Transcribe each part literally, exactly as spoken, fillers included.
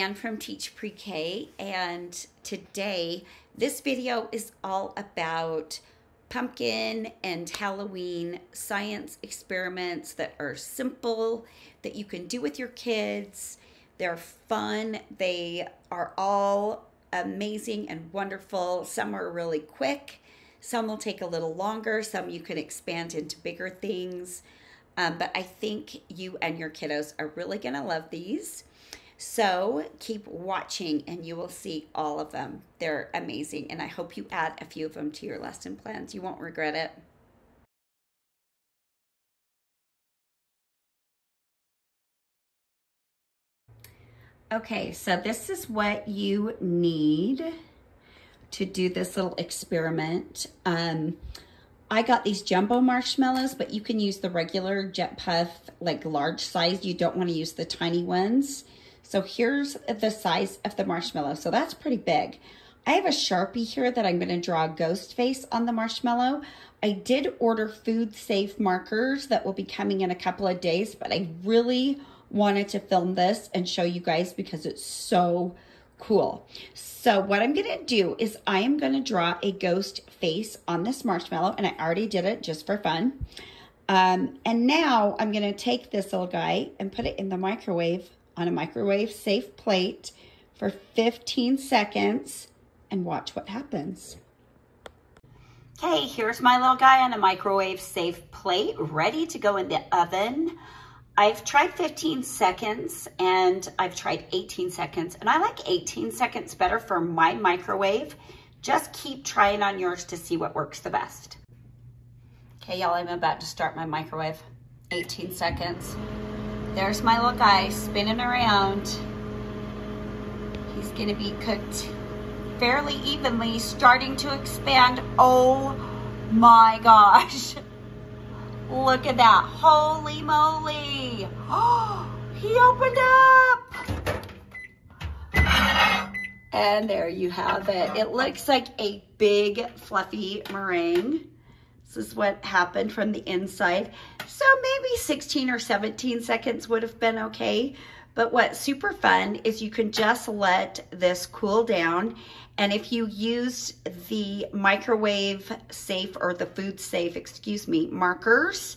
Diane from Teach Pre-K, and today this video is all about pumpkin and Halloween science experiments that are simple, that you can do with your kids. They're fun. They are all amazing and wonderful. Some are really quick. Some will take a little longer. Some you can expand into bigger things. Um, but I think you and your kiddos are really going to love these. So keep watching and you will see all of them. They're amazing, and I hope you add a few of them to your lesson plans. You won't regret it. Okay, so this is what you need to do this little experiment. Um, I got these jumbo marshmallows, but you can use the regular Jet Puff, like large size. You don't want to use the tiny ones. So here's the size of the marshmallow. So that's pretty big. I have a Sharpie here that I'm going to draw a ghost face on the marshmallow. I did order food safe markers that will be coming in a couple of days, but I really wanted to film this and show you guys because it's so cool. So what I'm going to do is I am going to draw a ghost face on this marshmallow, and I already did it just for fun. Um, and now I'm going to take this little guy and put it in the microwave, on a microwave safe plate for fifteen seconds, and watch what happens. Okay, here's my little guy on a microwave safe plate, ready to go in the oven. I've tried fifteen seconds and I've tried eighteen seconds, and I like eighteen seconds better for my microwave. Just keep trying on yours to see what works the best. Okay, y'all, I'm about to start my microwave. eighteen seconds. There's my little guy spinning around. He's gonna be cooked fairly evenly, starting to expand. Oh my gosh. Look at that. Holy moly. Oh, he opened up. And there you have it. It looks like a big fluffy meringue. This is what happened from the inside. So maybe sixteen or seventeen seconds would have been okay. But what's super fun is you can just let this cool down. And if you use the microwave safe, or the food safe, excuse me, markers,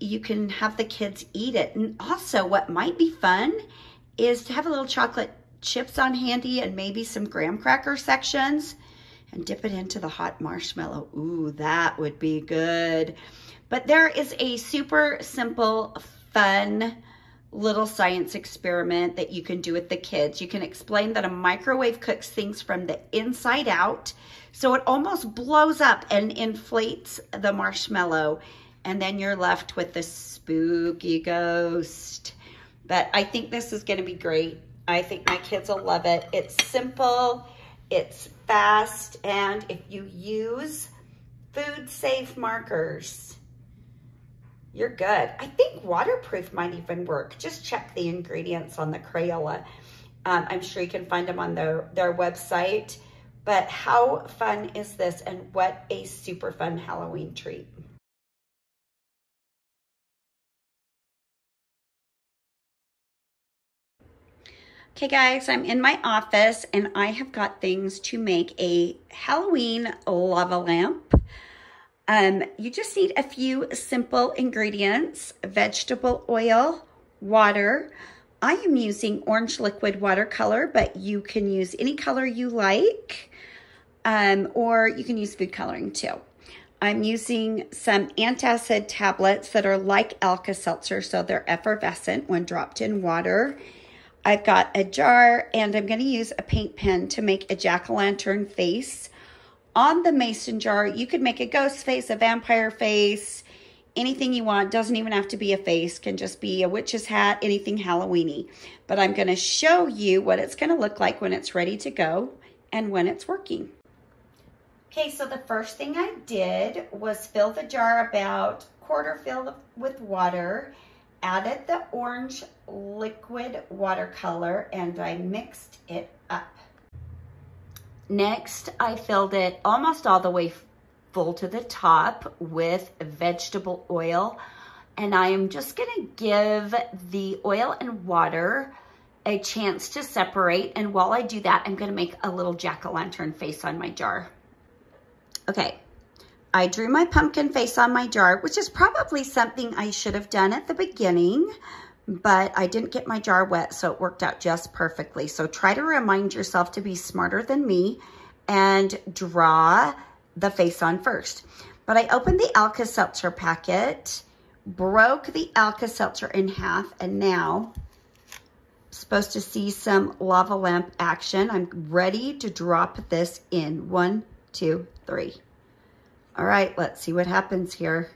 you can have the kids eat it. And also what might be fun is to have a little chocolate chips on handy and maybe some graham cracker sections, and dip it into the hot marshmallow. Ooh, that would be good. But there is a super simple, fun little science experiment that you can do with the kids. You can explain that a microwave cooks things from the inside out, so it almost blows up and inflates the marshmallow, and then you're left with this spooky ghost. But I think this is gonna be great. I think my kids will love it. It's simple, it's fast, and if you use food safe markers, you're good. I think waterproof might even work. Just check the ingredients on the Crayola. Um, I'm sure you can find them on their, their website. But how fun is this, and what a super fun Halloween treat. Okay guys, I'm in my office and I have got things to make a Halloween lava lamp. Um, you just need a few simple ingredients: vegetable oil, water. I am using orange liquid watercolor, but you can use any color you like, um, or you can use food coloring too. I'm using some antacid tablets that are like Alka-Seltzer, so they're effervescent when dropped in water. I've got a jar, and I'm going to use a paint pen to make a jack-o'-lantern face. On the mason jar, you could make a ghost face, a vampire face, anything you want. Doesn't even have to be a face. Can just be a witch's hat, anything Halloween-y. But I'm going to show you what it's going to look like when it's ready to go and when it's working. Okay, so the first thing I did was fill the jar about quarter filled with water, added the orange liquid watercolor, and I mixed it up. Next, I filled it almost all the way full to the top with vegetable oil, and I am just gonna give the oil and water a chance to separate. And while I do that, I'm going to make a little jack-o'-lantern face on my jar. Okay, I drew my pumpkin face on my jar, which is probably something I should have done at the beginning, but I didn't get my jar wet, so it worked out just perfectly. So try to remind yourself to be smarter than me and draw the face on first. But I opened the Alka-Seltzer packet, broke the Alka-Seltzer in half, and now I'm supposed to see some lava lamp action. I'm ready to drop this in. One, two, three. All right, let's see what happens here.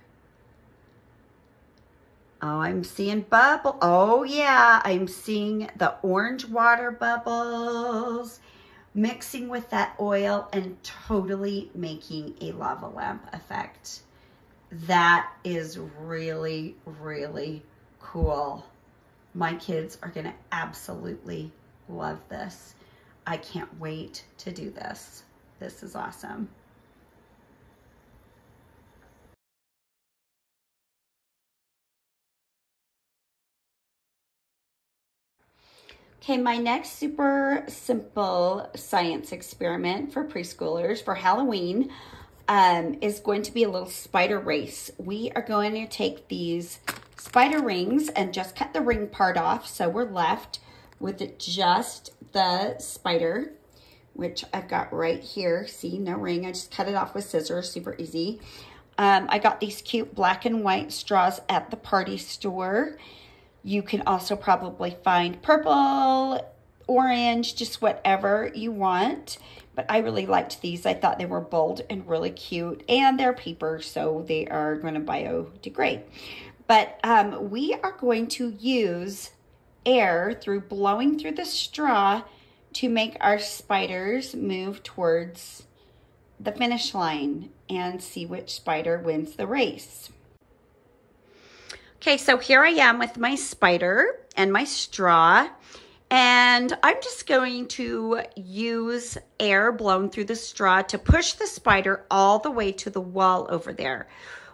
Oh, I'm seeing bubble. Oh yeah, I'm seeing the orange water bubbles mixing with that oil and totally making a lava lamp effect. That is really, really cool. My kids are gonna absolutely love this. I can't wait to do this. This is awesome. Okay, my next super simple science experiment for preschoolers for Halloween um, is going to be a little spider race. We are going to take these spider rings and just cut the ring part off, so we're left with just the spider, which I've got right here. See, no ring. I just cut it off with scissors, super easy. Um, I got these cute black and white straws at the party store. You can also probably find purple, orange, just whatever you want. But I really liked these. I thought they were bold and really cute. And they're paper, so they are going to biodegrade. But um, we are going to use air through blowing through the straw to make our spiders move towards the finish line and see which spider wins the race. Okay, so here I am with my spider and my straw, and I'm just going to use air blown through the straw to push the spider all the way to the wall over there,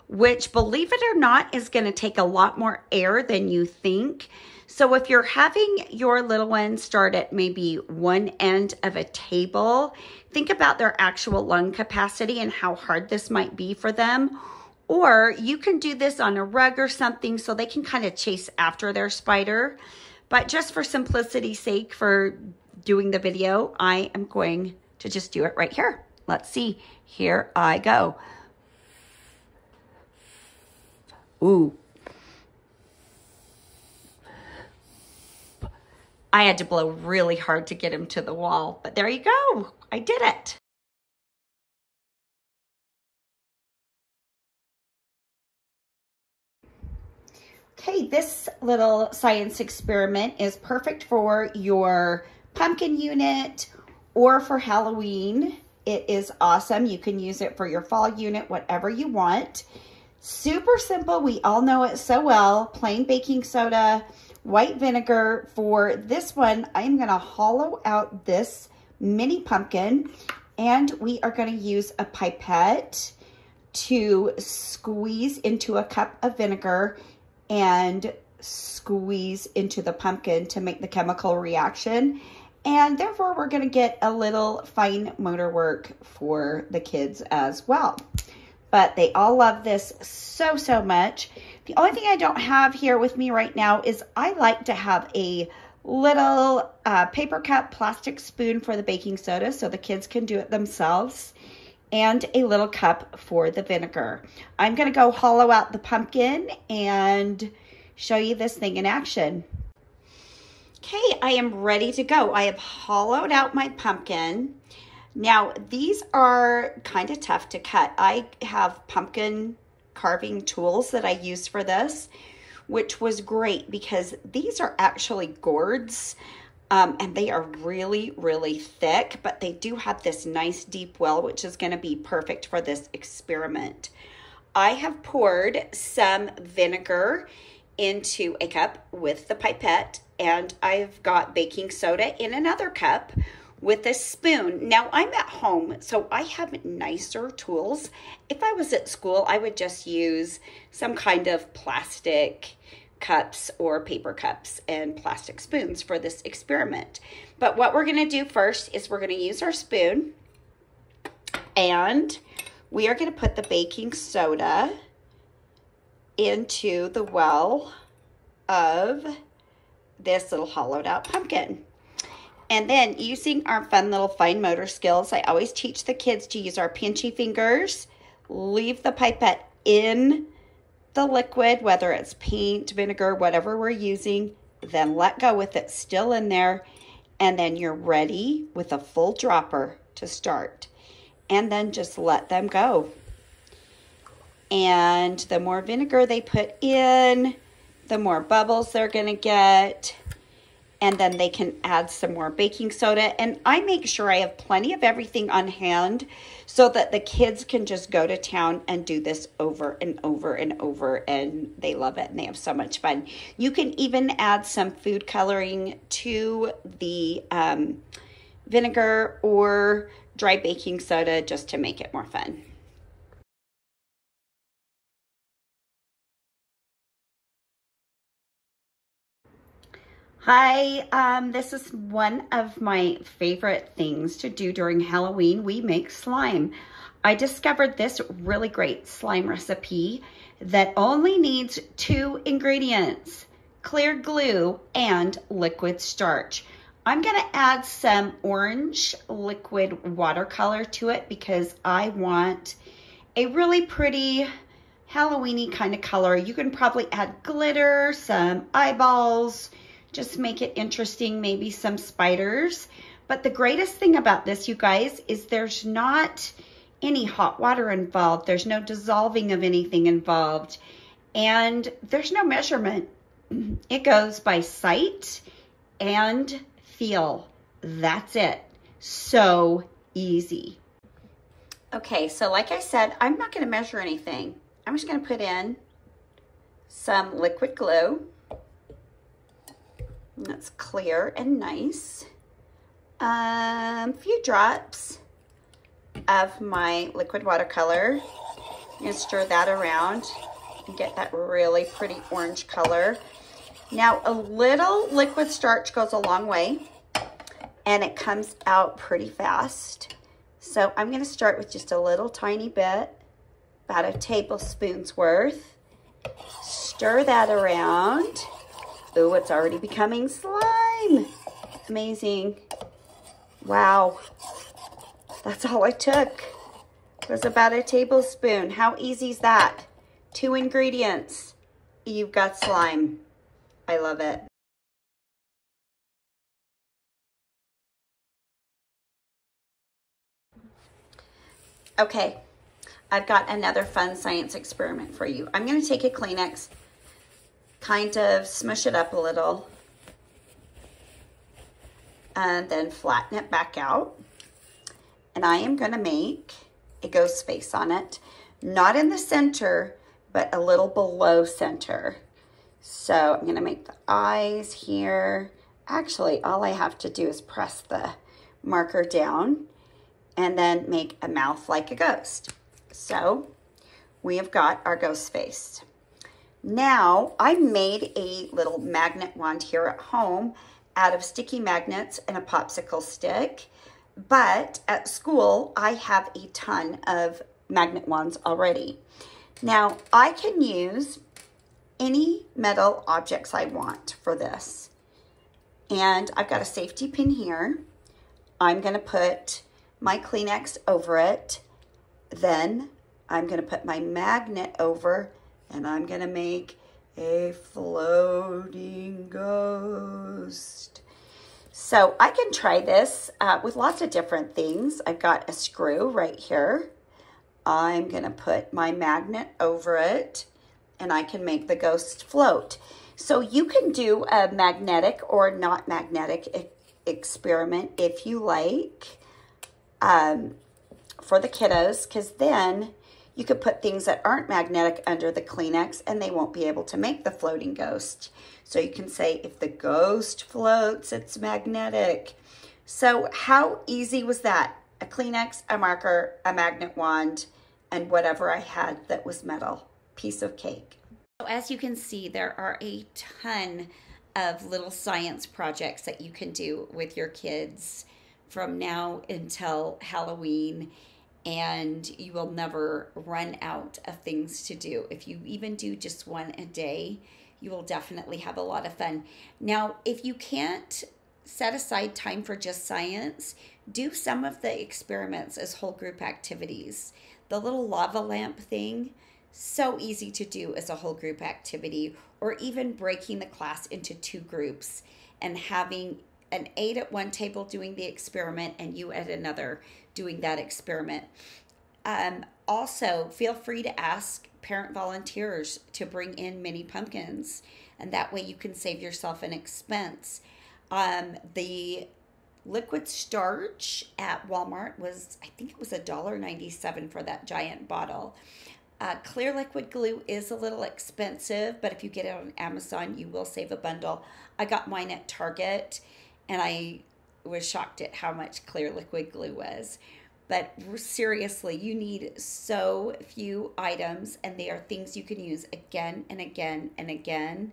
which, believe it or not, is going to take a lot more air than you think. So if you're having your little one start at maybe one end of a table, think about their actual lung capacity and how hard this might be for them. Or you can do this on a rug or something so they can kind of chase after their spider. But just for simplicity's sake for doing the video, I am going to just do it right here. Let's see. Here I go. Ooh. I had to blow really hard to get him to the wall, but there you go. I did it. Okay, this little science experiment is perfect for your pumpkin unit or for Halloween. It is awesome. You can use it for your fall unit, whatever you want. Super simple. We all know it so well. Plain baking soda, white vinegar. For this one, I'm going to hollow out this mini pumpkin, and we are going to use a pipette to squeeze into a cup of vinegar and squeeze into the pumpkin to make the chemical reaction. And therefore, we're going to get a little fine motor work for the kids as well. But they all love this so, so much. The only thing I don't have here with me right now is I like to have a little uh, paper cup plastic spoon for the baking soda so the kids can do it themselves, and a little cup for the vinegar. I'm gonna go hollow out the pumpkin and show you this thing in action. Okay, I am ready to go. I have hollowed out my pumpkin. Now, these are kind of tough to cut. I have pumpkin carving tools that I use for this, which was great because these are actually gourds. Um, and they are really, really thick, but they do have this nice deep well, which is going to be perfect for this experiment. I have poured some vinegar into a cup with the pipette, and I've got baking soda in another cup with a spoon. Now, I'm at home, so I have nicer tools. If I was at school, I would just use some kind of plastic cups or paper cups and plastic spoons for this experiment. But what we're gonna do first is we're gonna use our spoon and we are gonna put the baking soda into the well of this little hollowed out pumpkin. And then using our fun little fine motor skills, I always teach the kids to use our pinchy fingers, leave the pipette in the liquid, whether it's paint, vinegar, whatever we're using, then let go with it still in there. And then you're ready with a full dropper to start. And then just let them go. And the more vinegar they put in, the more bubbles they're gonna get. And then they can add some more baking soda. And I make sure I have plenty of everything on hand so that the kids can just go to town and do this over and over and over, and they love it and they have so much fun. You can even add some food coloring to the um, vinegar or dry baking soda just to make it more fun. Hi, um, this is one of my favorite things to do during Halloween. We make slime. I discovered this really great slime recipe that only needs two ingredients, clear glue and liquid starch. I'm gonna add some orange liquid watercolor to it because I want a really pretty Halloween-y kind of color. You can probably add glitter, some eyeballs, just make it interesting, maybe some spiders. But the greatest thing about this, you guys, is there's not any hot water involved. There's no dissolving of anything involved. And there's no measurement. It goes by sight and feel. That's it. So easy. Okay, so like I said, I'm not gonna measure anything. I'm just gonna put in some liquid glue. That's clear and nice. Um, a few drops of my liquid watercolor. I'm gonna stir that around and get that really pretty orange color. Now a little liquid starch goes a long way and it comes out pretty fast. So I'm gonna start with just a little tiny bit, about a tablespoon's worth. Stir that around. Ooh, it's already becoming slime. Amazing. Wow. That's all I took. It was about a tablespoon. How easy is that? Two ingredients. You've got slime. I love it. Okay. I've got another fun science experiment for you. I'm going to take a Kleenex, kind of smush it up a little and then flatten it back out. And I am gonna make a ghost face on it, not in the center, but a little below center. So I'm gonna make the eyes here. Actually, all I have to do is press the marker down and then make a mouth like a ghost. So we have got our ghost face. Now, I made a little magnet wand here at home out of sticky magnets and a popsicle stick, but at school, I have a ton of magnet wands already. Now, I can use any metal objects I want for this. And I've got a safety pin here. I'm gonna put my Kleenex over it. Then I'm gonna put my magnet over and I'm gonna make a floating ghost. So I can try this uh, with lots of different things. I've got a screw right here. I'm gonna put my magnet over it and I can make the ghost float. So you can do a magnetic or not magnetic e experiment if you like um, for the kiddos, because then you could put things that aren't magnetic under the Kleenex and they won't be able to make the floating ghost. So you can say, if the ghost floats, it's magnetic. So how easy was that? A Kleenex, a marker, a magnet wand, and whatever I had that was metal. Piece of cake. So as you can see, there are a ton of little science projects that you can do with your kids from now until Halloween, and you will never run out of things to do. If you even do just one a day, you will definitely have a lot of fun. Now, if you can't set aside time for just science, do some of the experiments as whole group activities. The little lava lamp thing, so easy to do as a whole group activity, or even breaking the class into two groups and having an eight at one table doing the experiment and you at another doing that experiment. Um, also, feel free to ask parent volunteers to bring in mini pumpkins, and that way you can save yourself an expense. Um, the liquid starch at Walmart was, I think it was a dollar ninety-seven for that giant bottle. Uh, clear liquid glue is a little expensive, but if you get it on Amazon, you will save a bundle. I got mine at Target, and I was shocked at how much clear liquid glue was. But seriously, you need so few items, and they are things you can use again and again and again.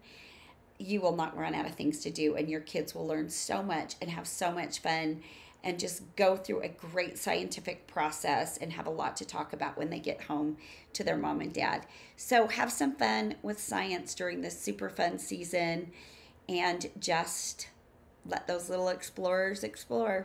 You will not run out of things to do, and your kids will learn so much and have so much fun and just go through a great scientific process and have a lot to talk about when they get home to their mom and dad. So have some fun with science during this super fun season, and just let those little explorers explore.